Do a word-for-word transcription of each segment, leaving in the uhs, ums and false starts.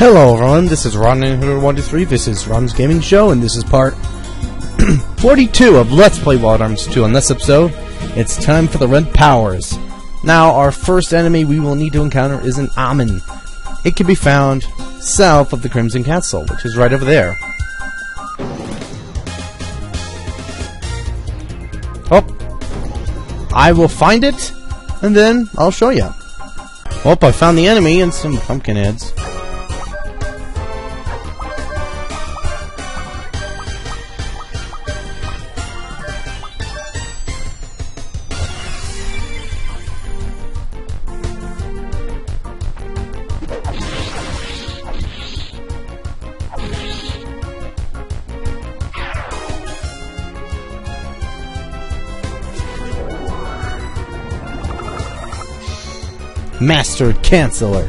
Hello everyone, this is Ron one two three, this is Ron's Gaming Show, and this is part forty-two of Let's Play Wild Arms two. On this episode, it's time for the Red Powers. Now, our first enemy we will need to encounter is an Amun. It can be found south of the Crimson Castle, which is right over there. Oh, I will find it, and then I'll show you. Oh, I found the enemy and some pumpkin heads. Master Chancellor.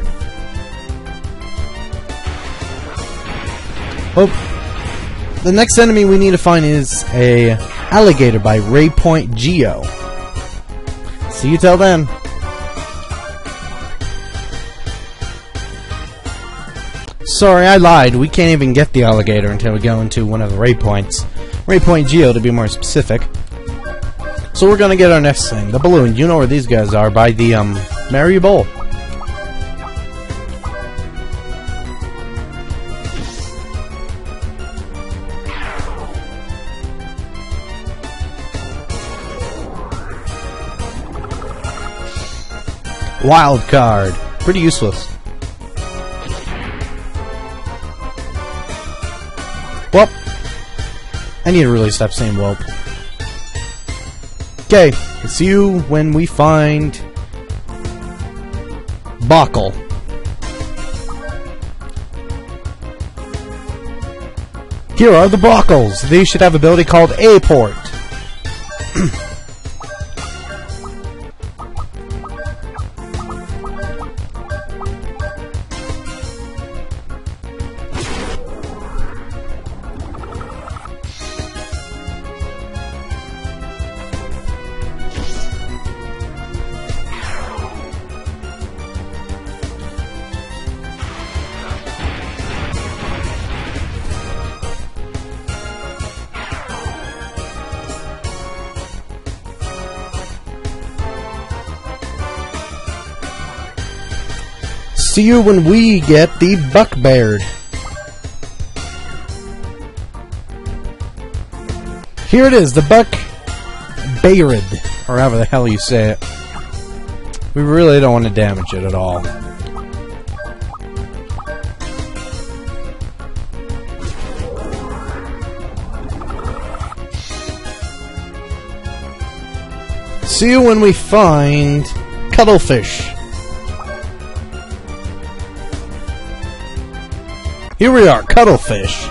Oh, the next enemy we need to find is a alligator by Raypoint Geo. See you till then. Sorry, I lied. We can't even get the alligator until we go into one of the Raypoints. Raypoint Geo, to be more specific. So we're gonna get our next thing, the balloon. You know where these guys are, by the um Mariable. Wild card, pretty useless. Whoop. I need to really stop saying whoop. Okay, see you when we find Broccles. Here are the Broccles. These should have an ability called A-Port. See you when we get the Buck beard. Here it is, the Buck beard, or however the hell you say it. We really don't want to damage it at all. See you when we find Cuttlefish. Here we are, Cuttlefish.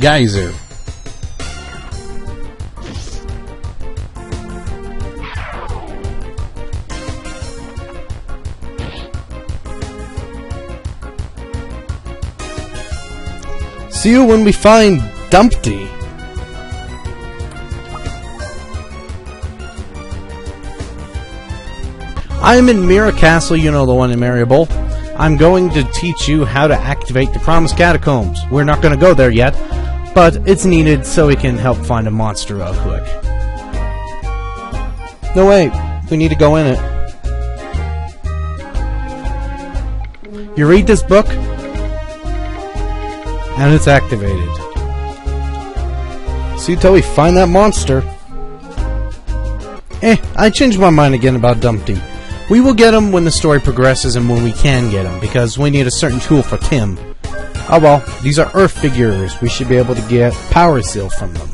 Geyser. See you when we find Dumpty. I'm in Mira Castle, you know, the one in Mariable. I'm going to teach you how to activate the Promised Catacombs. We're not going to go there yet, but it's needed so we can help find a monster real quick. No way, we need to go in it. You read this book, and it's activated. See till we find that monster. Eh, I changed my mind again about Dumpty. We will get him when the story progresses and when we can get him, because we need a certain tool for Tim. Oh well, these are Earth figures. We should be able to get Power Seal from them.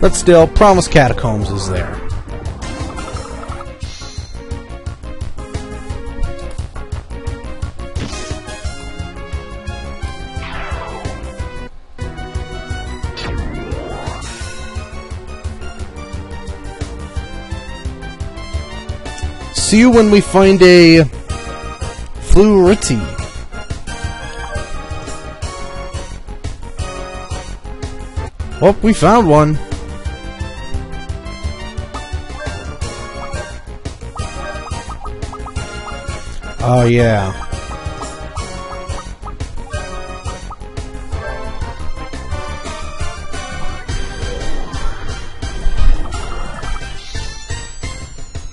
But still, Promised Catacombs is there. see you when we find a flu ritti. Oh, we found one. Oh, yeah.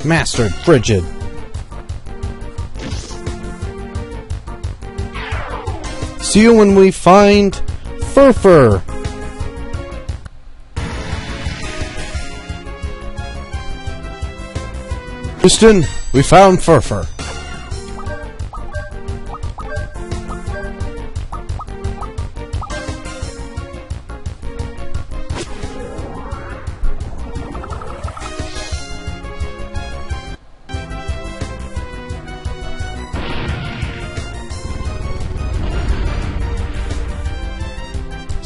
Mastered Frigid. See you when we find Furfur. Houston, we found Furfur.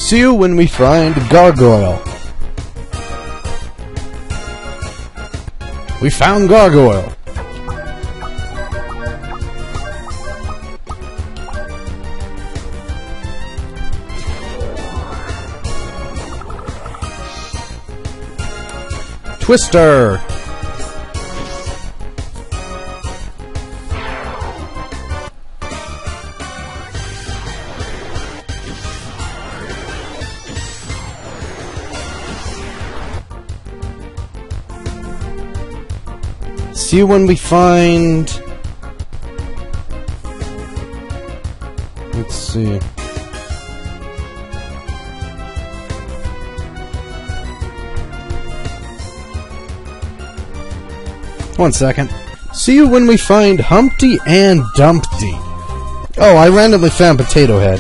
See you when we find Gargoyle. We found Gargoyle. Twister. See you when we find... Let's see... One second. See you when we find Humpty and Dumpty. Oh, I randomly found Potato Head.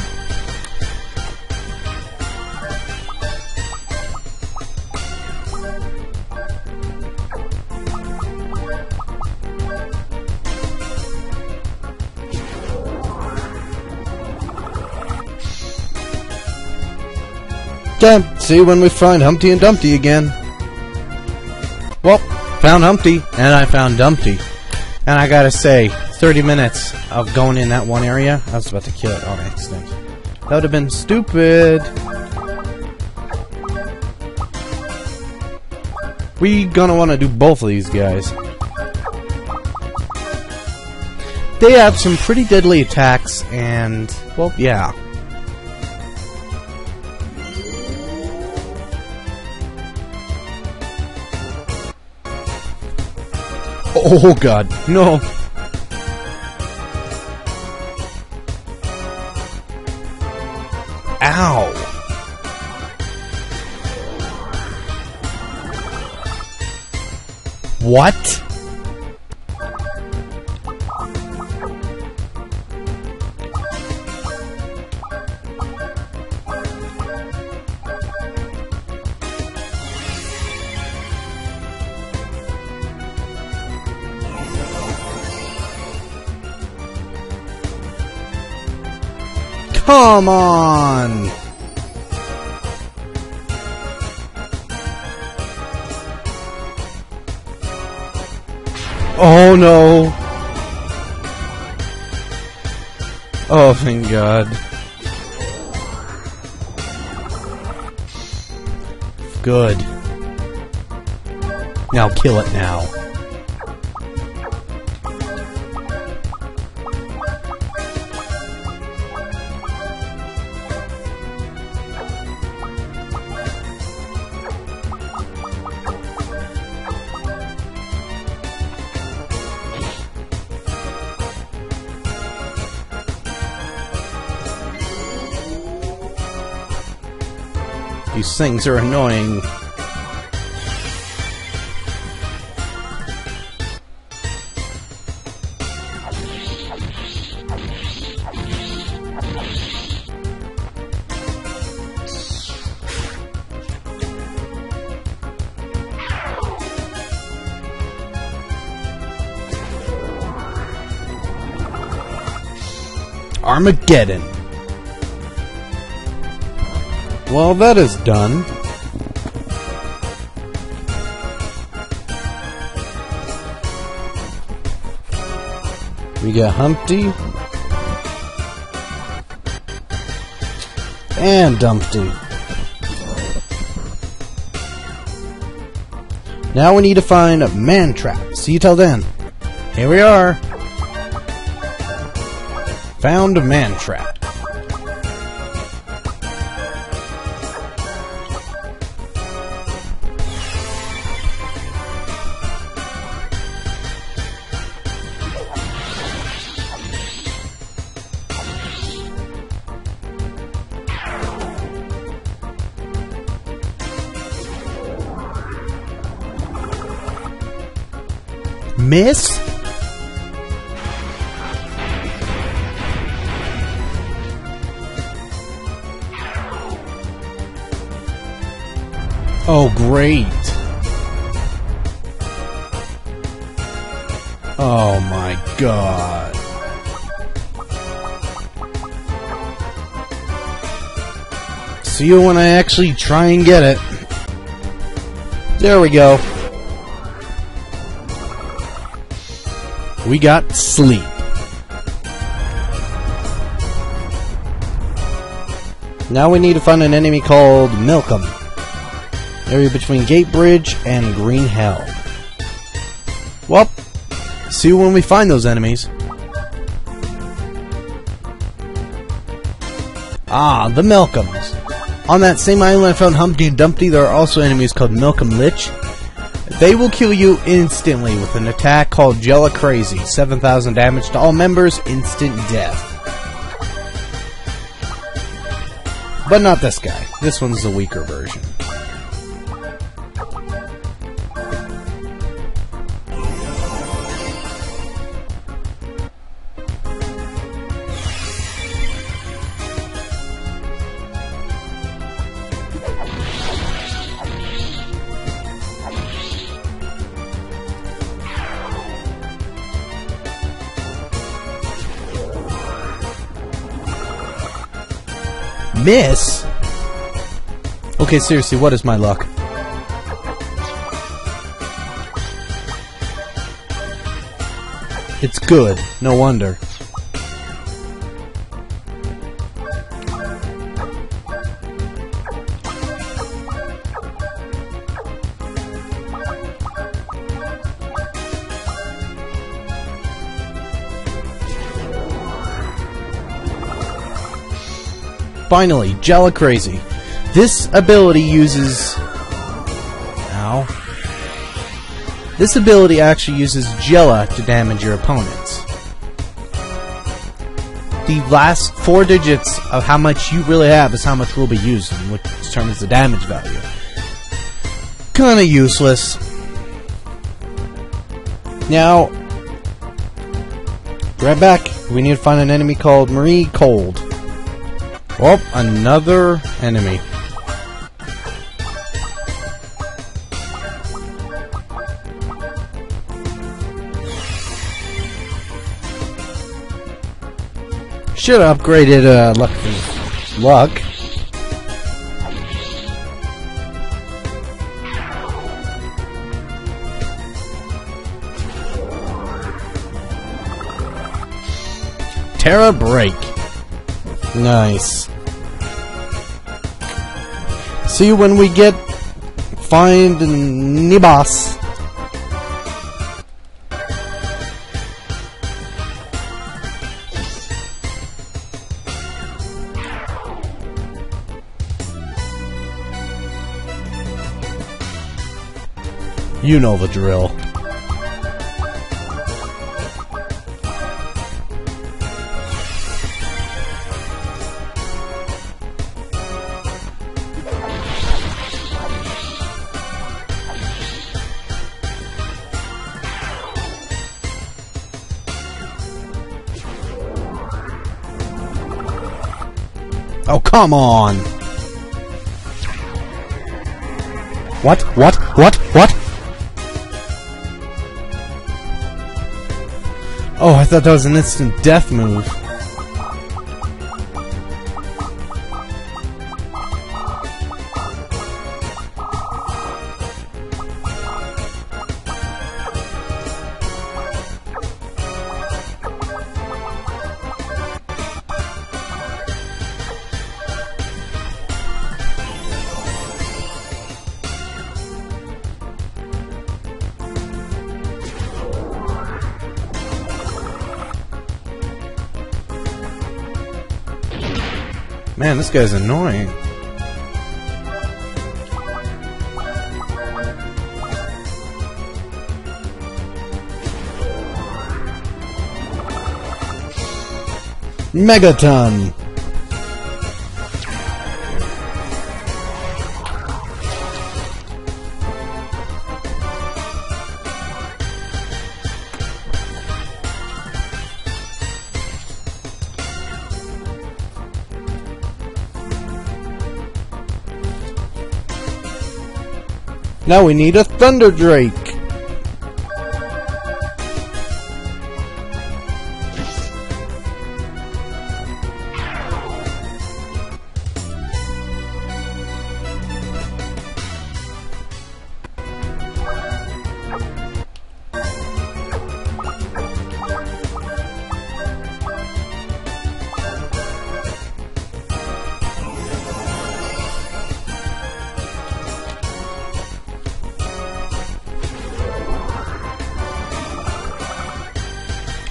Okay, see you when we find Humpty and Dumpty again. Well, found Humpty, and I found Dumpty. And I gotta say, thirty minutes of going in that one area, I was about to kill it on accident. That would have been stupid. We gonna wanna do both of these guys. They have some pretty deadly attacks, and, well, yeah. Oh god, no! Ow! What? Come on! Oh no! Oh, thank God. Good. Now kill it now. These things are annoying. Armageddon. Well, that is done. We got Humpty and Dumpty. Now we need to find a man trap. See you till then. Here we are. Found a man trap. Miss? Oh, great. Oh, my God. See you when I actually try and get it. There we go. We got sleep. Now we need to find an enemy called Milcom. Area between Gate Bridge and Green Hell. Well, see you when we find those enemies. Ah, the Milcoms. On that same island I found Humpty and Dumpty, there are also enemies called Molkom Lich. They will kill you instantly with an attack called Jella Crazy. seven thousand damage to all members, instant death. But not this guy. This one's the weaker version. Miss? Okay, seriously, what is my luck? It's good, no wonder. Finally, Jella Crazy. This ability uses... Ow. This ability actually uses Jella to damage your opponents. The last four digits of how much you really have is how much will be used, which determines the damage value. Kinda useless. Now, right back, we need to find an enemy called Marie Cold. Oh, another enemy. Should have upgraded uh, luck. Luck. Terra Break. Nice. See when we get find Nibas. You know the drill. Oh, come on! What? What? What? What? Oh, I thought that was an instant death move. Man, this guy's annoying. Megaton! Now we need a Thunder Drake.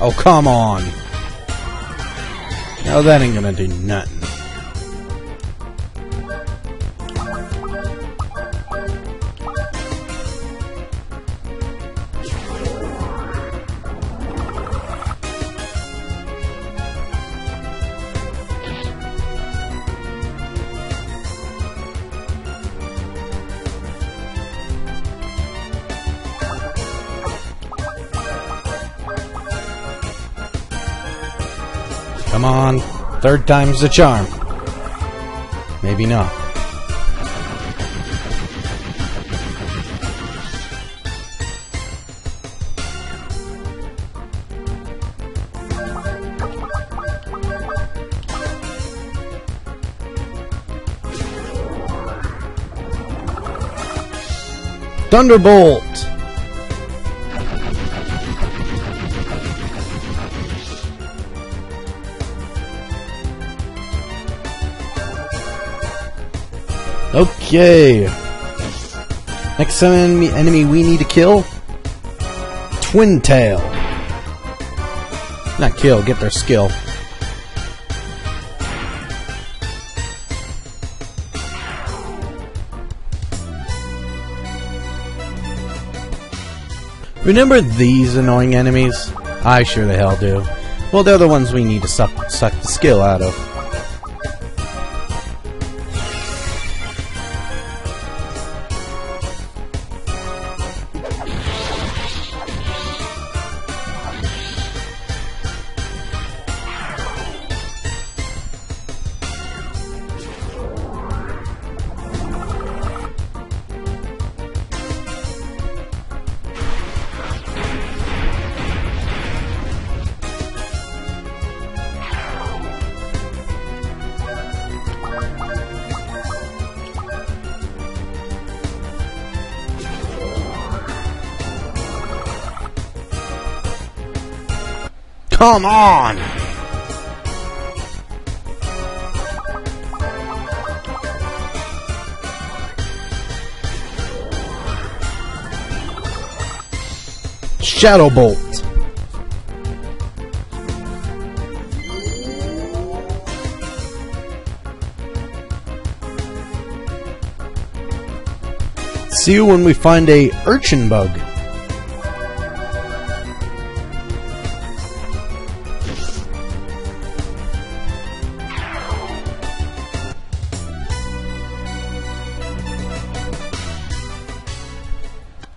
Oh, come on. Now that ain't gonna do nothing. Come on, third time's the charm. Maybe not. Thunderbolt! Okay. Next enemy, enemy we need to kill. Twin Tail. Not kill, get their skill. Remember these annoying enemies? I sure the hell do. Well, they're the ones we need to suck, suck the skill out of. Come on! Shadow Bolt. See you when we find a urchin bug.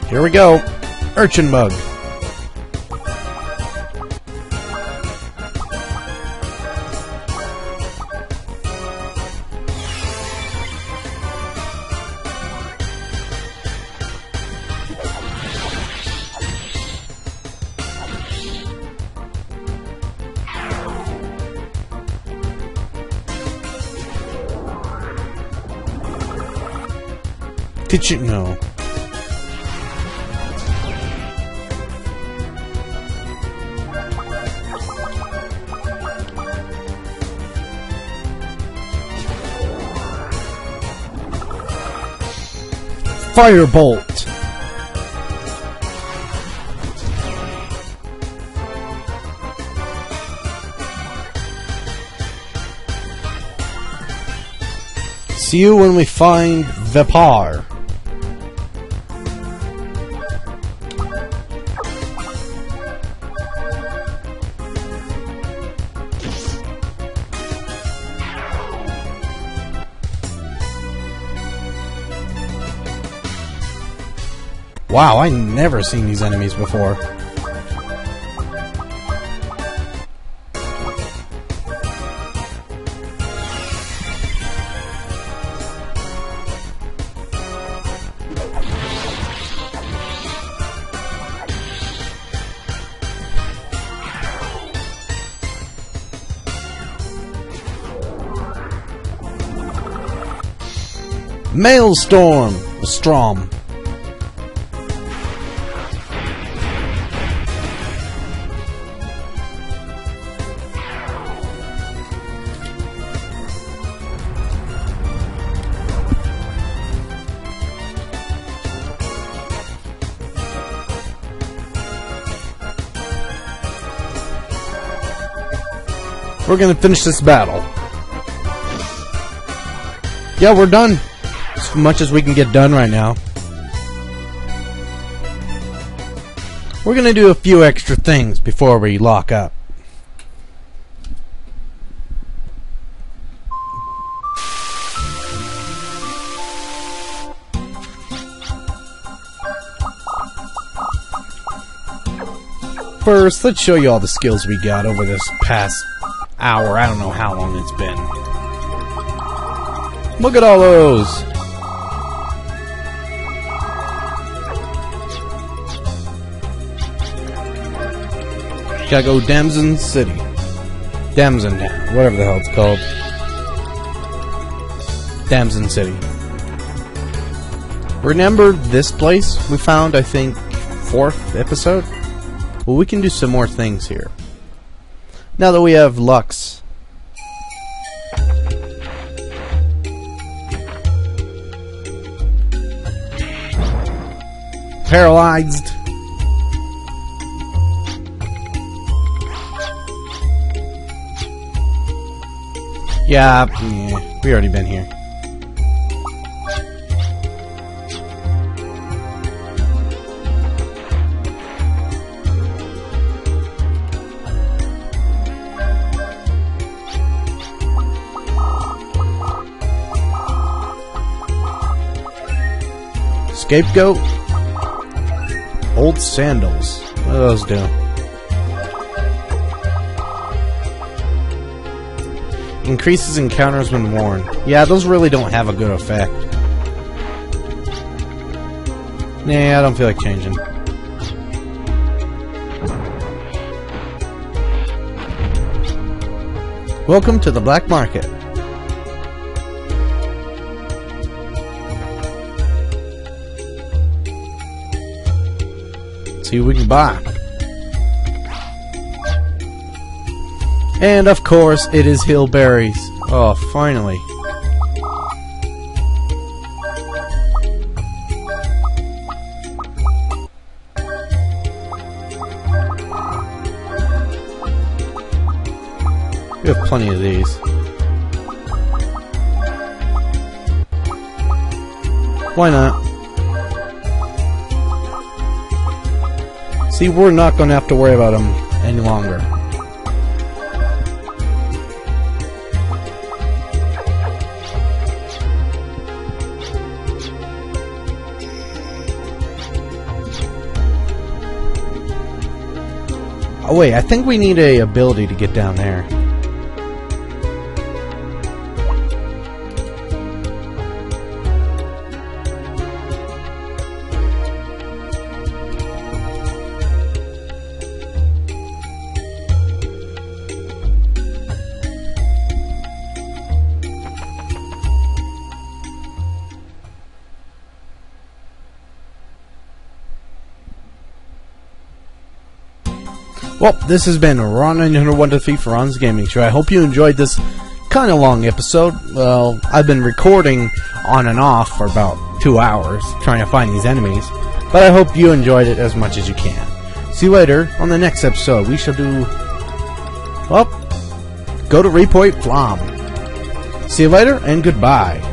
Here we go, urchin bug. Did you know? Firebolt. See you when we find Vepar. Wow, I never seen these enemies before. Maelstrom, Strom. We're gonna finish this battle. Yeah, we're done. As much as we can get done right now. We're gonna do a few extra things before we lock up. First, let's show you all the skills we got over this past hour. I don't know how long it's been. Look at all those. Gotta go Damson City. Damson Town, whatever the hell it's called. Damson City. Remember this place we found, I think, fourth episode? Well, we can do some more things here. Now that we have Lux. Paralyzed. Yeah, yeah, we already been here. Scapegoat. Old sandals. What do those do? Increases encounters when worn. Yeah, those really don't have a good effect. Nah, I don't feel like changing. Welcome to the black market. Let's see what we can buy. And, of course, it is Hillberries. Oh, finally. We have plenty of these. Why not? See, we're not going to have to worry about them any longer. Oh wait, I think we need a ability to get down there. Well, this has been Ron nine oh one two three for Ron's Gaming Show. I hope you enjoyed this kind of long episode. Well, I've been recording on and off for about two hours trying to find these enemies, but I hope you enjoyed it as much as you can. See you later on the next episode. We shall do... Well, go to Raypoint Geo. See you later, and goodbye.